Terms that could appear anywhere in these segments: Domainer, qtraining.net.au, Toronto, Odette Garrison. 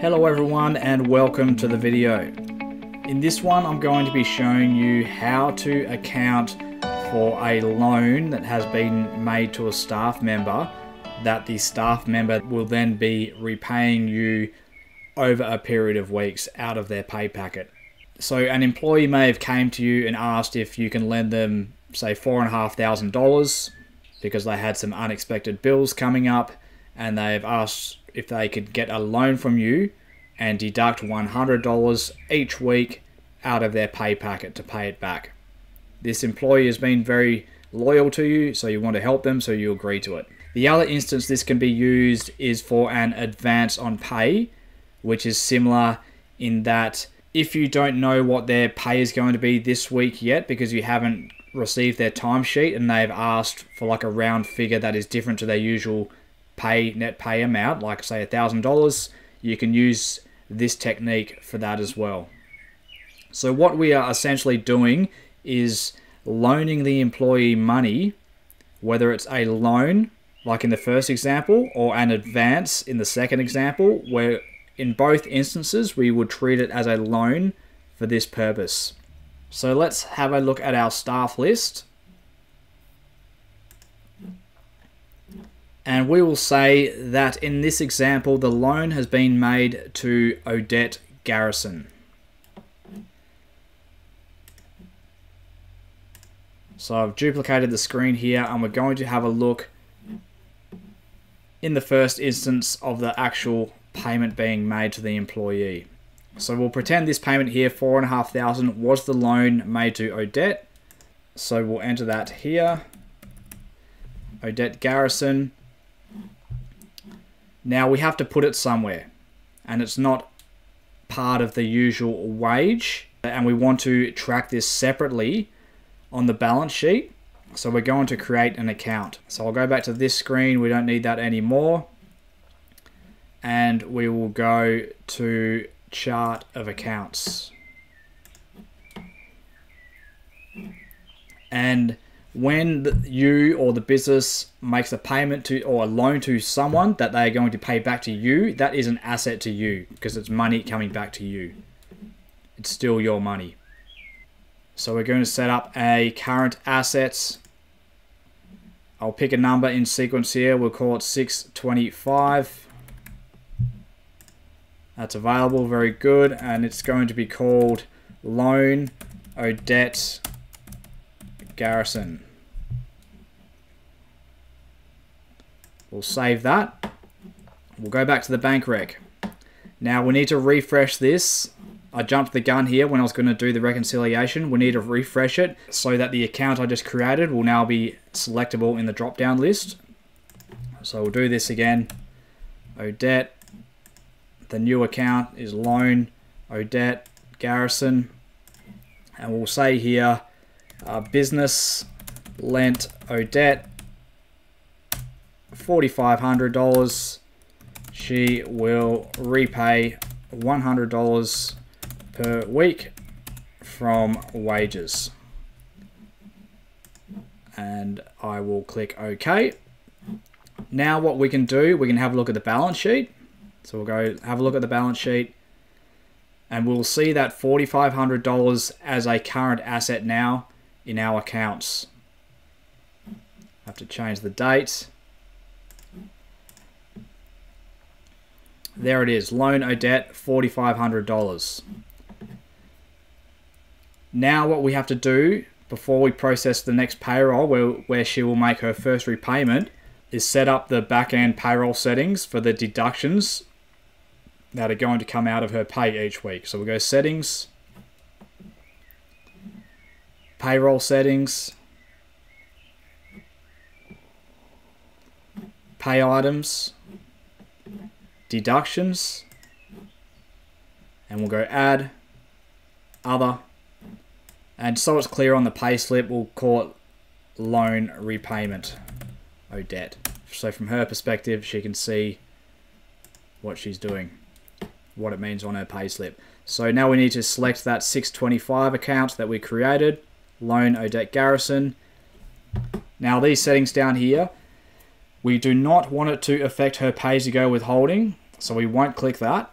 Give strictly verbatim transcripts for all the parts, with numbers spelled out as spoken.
Hello everyone and welcome to the video. In this one I'm going to be showing you how to account for a loan that has been made to a staff member that the staff member will then be repaying you over a period of weeks out of their pay packet. So an employee may have came to you and asked if you can lend them say four and a half thousand dollars because they had some unexpected bills coming up and they've asked if they could get a loan from you and deduct one hundred dollars each week out of their pay packet to pay it back. This employee has been very loyal to you, so you want to help them, so you agree to it. The other instance this can be used is for an advance on pay, which is similar in that if you don't know what their pay is going to be this week yet because you haven't received their timesheet and they've asked for like a round figure that is different to their usual pay net pay amount, like say a thousand dollars, you can use this technique for that as well. So what we are essentially doing is loaning the employee money, whether it's a loan like in the first example or an advance in the second example, where in both instances we would treat it as a loan for this purpose. So let's have a look at our staff list. And we will say that in this example, the loan has been made to Odette Garrison. So I've duplicated the screen here and we're going to have a look in the first instance of the actual payment being made to the employee. So we'll pretend this payment here, four and a half thousand, was the loan made to Odette. So we'll enter that here, Odette Garrison. Now we have to put it somewhere and it's not part of the usual wage, and we want to track this separately on the balance sheet. So we're going to create an account. So I'll go back to this screen. We don't need that anymore. And we will go to chart of accounts. And when you or the business makes a payment to or a loan to someone that they are going to pay back to you, that is an asset to you because it's money coming back to you. It's still your money. So we're going to set up a current assets. I'll pick a number in sequence here. We'll call it six twenty-five. That's available. Very good. And it's going to be called Loan Odette Garrison. We'll save that. We'll go back to the bank rec. Now we need to refresh this. I jumped the gun here when I was going to do the reconciliation. We need to refresh it so that the account I just created will now be selectable in the drop down list. So we'll do this again. Odette. The new account is Loan Odette Garrison. And we'll say here Uh, business lent Odette four thousand five hundred dollars. She will repay one hundred dollars per week from wages. And I will click OK. Now what we can do, we can have a look at the balance sheet. So we'll go have a look at the balance sheet. And we'll see that four thousand five hundred dollars as a current asset now in our accounts. Have to change the date. There it is, Loan Odette, four thousand five hundred dollars. Now what we have to do before we process the next payroll where, where she will make her first repayment is set up the back-end payroll settings for the deductions that are going to come out of her pay each week. So we'll go settings, payroll settings, pay items, deductions, and we'll go add, other, and so it's clear on the pay slip, we'll call it loan repayment Odette. So from her perspective, she can see what she's doing, what it means on her pay slip. So now we need to select that six twenty-five account that we created, Loan Odette Garrison. Now these settings down here, we do not want it to affect her pay-as-you-go withholding, so we won't click that.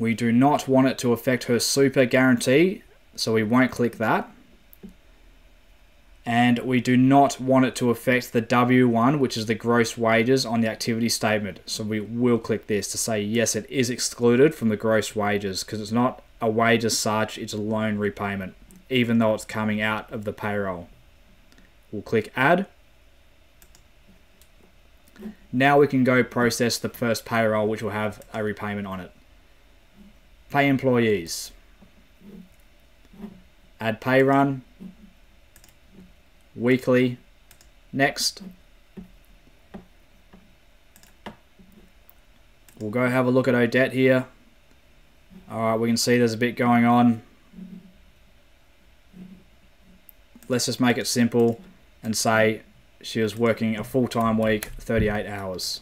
We do not want it to affect her super guarantee, so we won't click that. And we do not want it to affect the W one, which is the gross wages on the activity statement. So we will click this to say, yes, it is excluded from the gross wages because it's not a wage as such, it's a loan repayment, even though it's coming out of the payroll. We'll click add. Now we can go process the first payroll, which will have a repayment on it. Pay employees. Add pay run. Weekly. Next. We'll go have a look at Odette here. All right, we can see there's a bit going on. Let's just make it simple and say she was working a full-time week, thirty-eight hours.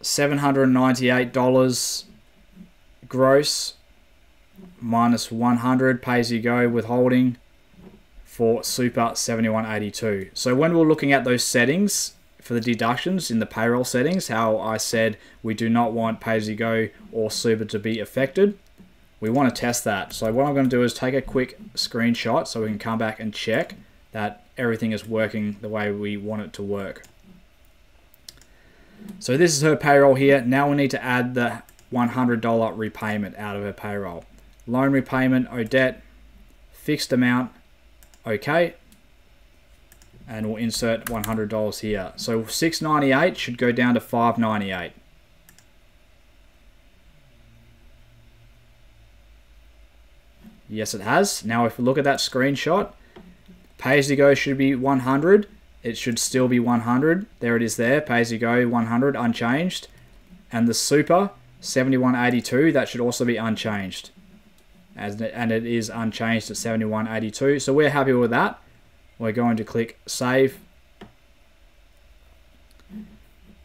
seven hundred ninety-eight dollars gross minus one hundred pays you go withholding for super seventy-one eighty-two. So when we're looking at those settings for the deductions in the payroll settings, how I said we do not want pay as you go or super to be affected, we want to test that. So what I'm going to do is take a quick screenshot so we can come back and check that everything is working the way we want it to work. So this is her payroll here. Now we need to add the one hundred dollar repayment out of her payroll. Loan repayment, Odette, fixed amount, okay. And we'll insert one hundred dollars here. So six ninety-eight should go down to five ninety-eight. Yes, it has. Now, if we look at that screenshot, pay as you go should be one hundred. It should still be one hundred. There it is there. Pay as you go, one hundred, unchanged. And the super, seventy-one eighty-two, that should also be unchanged. As, and it is unchanged at seventy-one eighty-two. So we're happy with that. We're going to click save.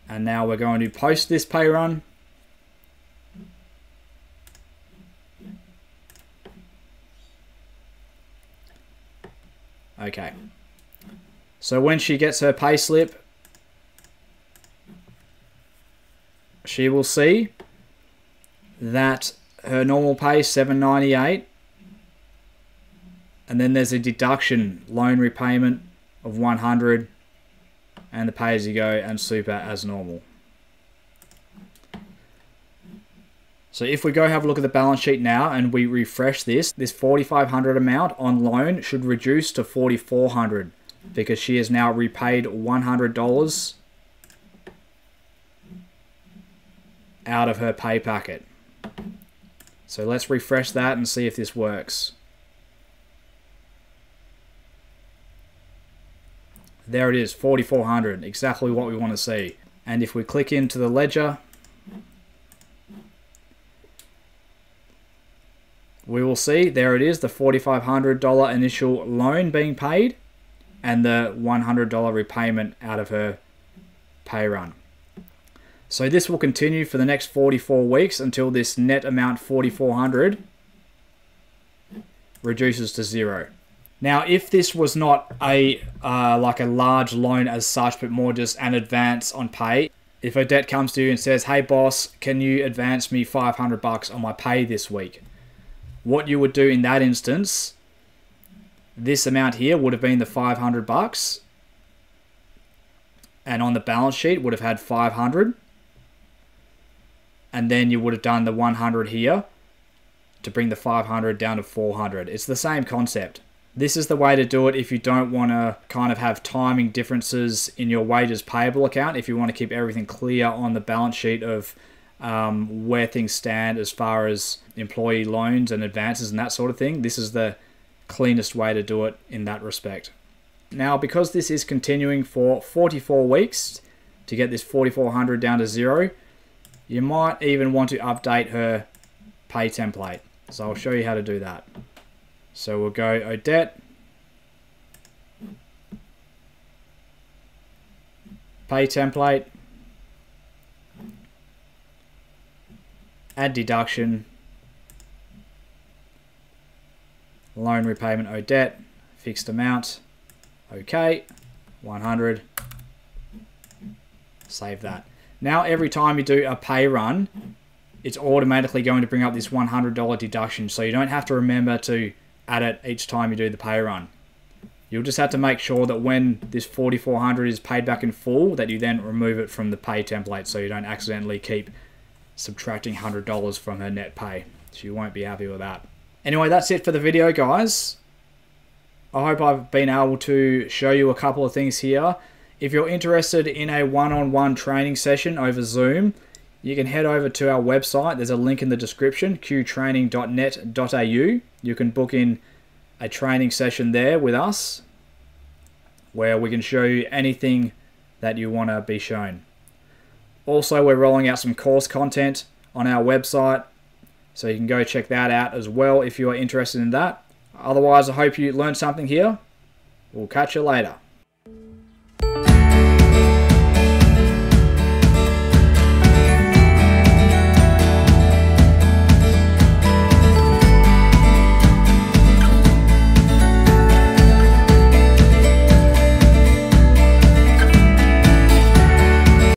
And now we're going to post this pay run. Okay. So when she gets her pay slip, she will see that her normal pay, seven ninety-eight. And then there's a deduction, loan repayment of one hundred, and the pay as you go and super as normal. So if we go have a look at the balance sheet now and we refresh this, this forty-five hundred amount on loan should reduce to forty-four hundred because she has now repaid one hundred dollars out of her pay packet. So let's refresh that and see if this works. There it is, forty-four hundred, exactly what we want to see. And if we click into the ledger, we will see, there it is, the forty-five hundred dollar initial loan being paid and the one hundred dollar repayment out of her pay run. So this will continue for the next forty-four weeks until this net amount, forty-four hundred, reduces to zero. Now, if this was not a uh, like a large loan as such, but more just an advance on pay, if Odette comes to you and says, "Hey boss, can you advance me five hundred bucks on my pay this week?" What you would do in that instance, this amount here would have been the five hundred bucks, and on the balance sheet would have had five hundred, and then you would have done the one hundred here to bring the five hundred down to four hundred. It's the same concept. This is the way to do it if you don't want to kind of have timing differences in your wages payable account, if you want to keep everything clear on the balance sheet of um, where things stand as far as employee loans and advances and that sort of thing. This is the cleanest way to do it in that respect. Now, because this is continuing for forty-four weeks to get this forty-four hundred down to zero, you might even want to update her pay template. So I'll show you how to do that. So we'll go Odette, pay template, add deduction, loan repayment Odette, fixed amount, okay, one hundred, save that. Now every time you do a pay run, it's automatically going to bring up this one hundred dollar deduction. So you don't have to remember to add it each time you do the pay run. You'll just have to make sure that when this forty-four hundred dollars is paid back in full, that you then remove it from the pay template so you don't accidentally keep subtracting one hundred dollars from her net pay. She won't be happy with that. Anyway, that's it for the video, guys. I hope I've been able to show you a couple of things here. If you're interested in a one-on-one training session over Zoom, you can head over to our website. There's a link in the description, q training dot net dot a u. You can book in a training session there with us where we can show you anything that you want to be shown. Also, we're rolling out some course content on our website, so you can go check that out as well if you are interested in that. Otherwise, I hope you learned something here. We'll catch you later.